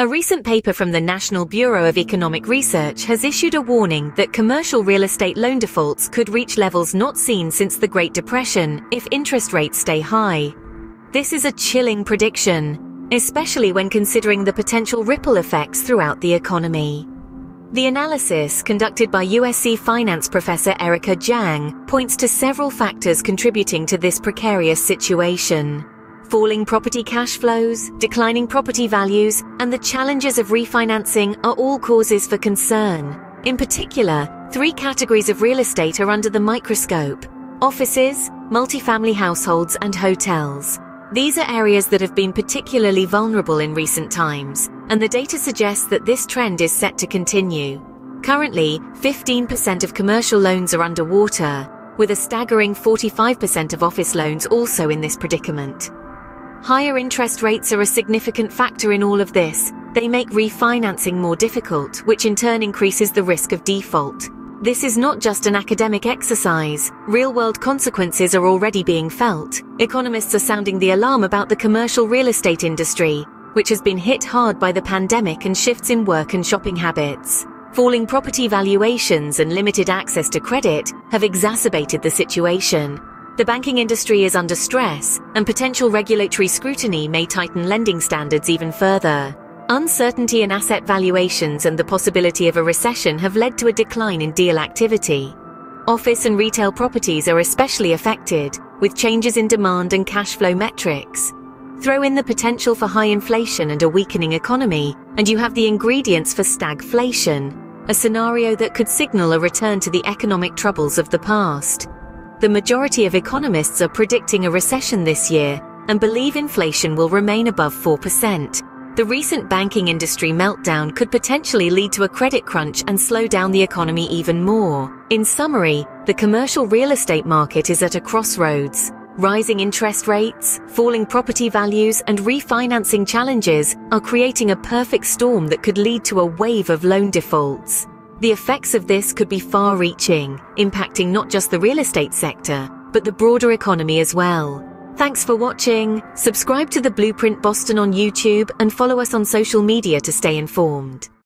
A recent paper from the National Bureau of Economic Research has issued a warning that commercial real estate loan defaults could reach levels not seen since the Great Depression if interest rates stay high. This is a chilling prediction, especially when considering the potential ripple effects throughout the economy. The analysis, conducted by USC finance professor Erica Jiang, points to several factors contributing to this precarious situation. Falling property cash flows, declining property values, and the challenges of refinancing are all causes for concern. In particular, three categories of real estate are under the microscope: offices, multifamily households, and hotels. These are areas that have been particularly vulnerable in recent times, and the data suggests that this trend is set to continue. Currently, 15% of commercial loans are underwater, with a staggering 45% of office loans also in this predicament. Higher interest rates are a significant factor in all of this. They make refinancing more difficult, which in turn increases the risk of default. This is not just an academic exercise. Real-world consequences are already being felt. Economists are sounding the alarm about the commercial real estate industry, which has been hit hard by the pandemic and shifts in work and shopping habits. Falling property valuations and limited access to credit have exacerbated the situation. The banking industry is under stress, and potential regulatory scrutiny may tighten lending standards even further. Uncertainty in asset valuations and the possibility of a recession have led to a decline in deal activity. Office and retail properties are especially affected, with changes in demand and cash flow metrics. Throw in the potential for high inflation and a weakening economy, and you have the ingredients for stagflation, a scenario that could signal a return to the economic troubles of the past. The majority of economists are predicting a recession this year and believe inflation will remain above 4%. The recent banking industry meltdown could potentially lead to a credit crunch and slow down the economy even more. In summary, the commercial real estate market is at a crossroads. Rising interest rates, falling property values, and refinancing challenges are creating a perfect storm that could lead to a wave of loan defaults. The effects of this could be far-reaching, impacting not just the real estate sector, but the broader economy as well. Thanks for watching. Subscribe to The Blueprint Boston on YouTube and follow us on social media to stay informed.